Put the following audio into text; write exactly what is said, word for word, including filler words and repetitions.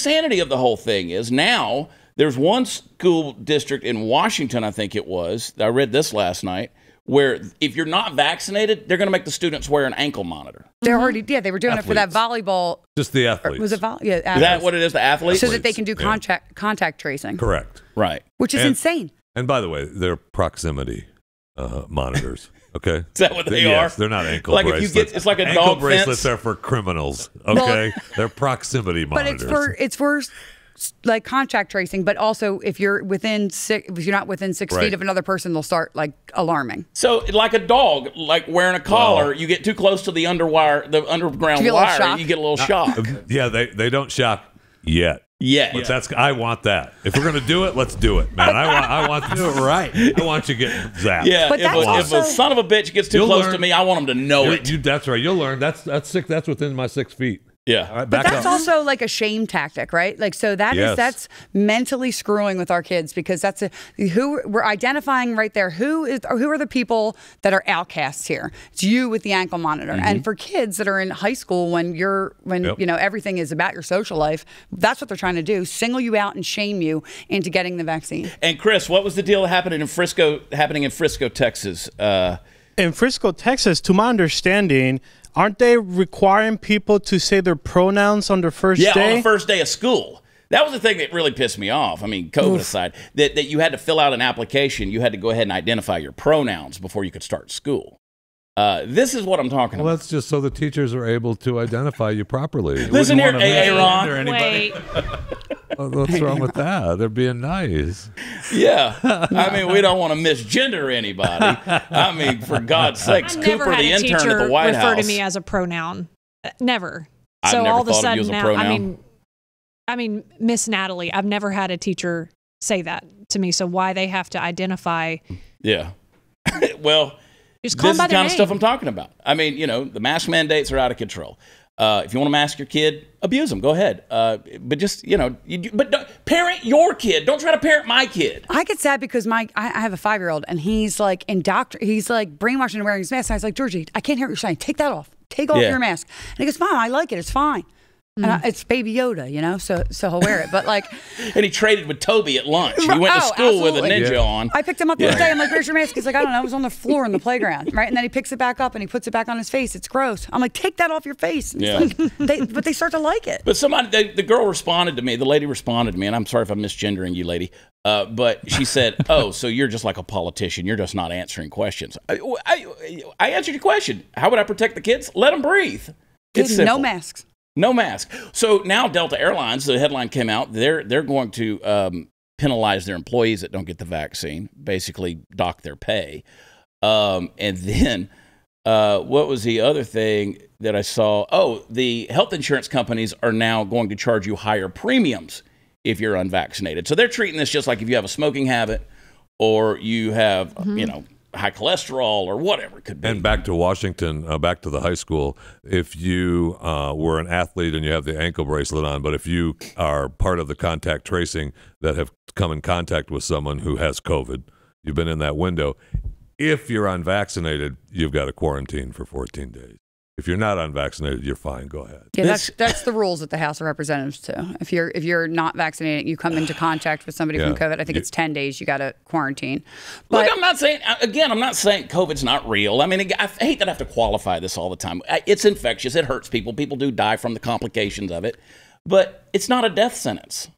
insanity of the whole thing is now there's one school district in Washington, I think it was, I read this last night, where if you're not vaccinated, they're going to make the students wear an ankle monitor. They're already, yeah, they were doing athletes. it for that volleyball. Just the athletes. Or was it volleyball? Yeah, athletes. Is that what it is, the athletes? So that they can do contact, yeah. contact tracing. Correct. Right. Which is and, insane. And by the way, they're proximity uh, monitors. Okay. Is that what they yes, are? They're not ankle like bracelets. If you get, it's like a ankle dog bracelets fence. Are for criminals. Okay. Well, they're proximity monitors. But it's for it's for like contact tracing. But also, if you're within six, if you're not within six right. feet of another person, they'll start like alarming. So, like a dog, like wearing a collar, well, you get too close to the underwire, the underground wire, you get a little not, shock. Yeah, they they don't shock yet. Yeah, yeah. That's, I want that. If we're going to do it, let's do it, man. I want I want to do it right. I want you getting zapped. Yeah, but if, a, also, if a son of a bitch gets too close learn. to me, I want him to know it. You, that's right. You'll learn. That's that's six. That's within my six feet. Yeah. All right, back but that's up. also like a shame tactic, right? Like, so that yes. is, that's mentally screwing with our kids, because that's a, who we're identifying right there. Who is, or who are the people that are outcasts here? It's you with the ankle monitor. Mm-hmm. And for kids that are in high school, when you're, when, yep. you know, everything is about your social life, that's what they're trying to do. Single you out and shame you into getting the vaccine. And Chris, what was the deal happening in Frisco, happening in Frisco, Texas? Uh, in Frisco, Texas, to my understanding, aren't they requiring people to say their pronouns on their first yeah, day? Yeah, on the first day of school. That was the thing that really pissed me off. I mean, COVID Oof. aside, that, that you had to fill out an application. You had to go ahead and identify your pronouns before you could start school. Uh, this is what I'm talking well, about. Well, that's just so the teachers are able to identify you properly. Listen here, Aaron. Wait. Well, what's wrong with that? They're being nice. Yeah. I mean, we don't want to misgender anybody. I mean, for God's sakes, I've Cooper, the intern at the White House, never refer to me as a pronoun. Never. I've so never all of a sudden now, a I mean, I mean, Miss Natalie, I've never had a teacher say that to me. So why they have to identify? Yeah. Well, just call this by is the kind name. of stuff I'm talking about. I mean, you know, the mask mandates are out of control. Uh, if you want to mask your kid, abuse them. Go ahead. Uh, but just, you know, you, but don't, parent your kid. Don't try to parent my kid. I get sad because my, I, I have a five-year-old, and he's like indoctr- he's like brainwashing and wearing his mask. And I was like, Georgie, I can't hear what you're saying. Take that off. Take off yeah. your mask. And he goes, Mom, I like it. It's fine. Mm. And I, it's Baby Yoda, you know, so so he'll wear it. But like, and he traded with Toby at lunch. He went oh, to school absolutely. with a ninja yeah. on. I picked him up the yeah. other day. I'm like, "Where's your mask?" He's like, "I don't know. It was on the floor in the playground, right?" And then he picks it back up and he puts it back on his face. It's gross. I'm like, "Take that off your face." And yeah. Like, they, but they start to like it. But somebody, they, the girl responded to me. The lady responded to me, and I'm sorry if I'm misgendering you, lady. Uh, but she said, "Oh, so you're just like a politician. You're just not answering questions." I, I, I answered your question. How would I protect the kids? Let them breathe. It's no masks. No mask. So now Delta Airlines, the headline came out, they're, they're going to um, penalize their employees that don't get the vaccine, basically dock their pay. Um, and then uh, what was the other thing that I saw? Oh, the health insurance companies are now going to charge you higher premiums if you're unvaccinated. So they're treating this just like if you have a smoking habit or you have, mm-hmm. you know, high cholesterol or whatever it could be. And back to Washington, uh, back to the high school, if you uh, were an athlete and you have the ankle bracelet on, but if you are part of the contact tracing that have come in contact with someone who has COVID, you've been in that window. If you're unvaccinated, you've got to quarantine for fourteen days. If you're not unvaccinated, you're fine. Go ahead. Yeah, that's that's the rules at the House of Representatives too. If you're if you're not vaccinated, you come into contact with somebody yeah. from COVID. I think you, it's ten days. You got to quarantine. But look, I'm not saying again. I'm not saying COVID's not real. I mean, I hate that I have to qualify this all the time. It's infectious. It hurts people. People do die from the complications of it, but it's not a death sentence.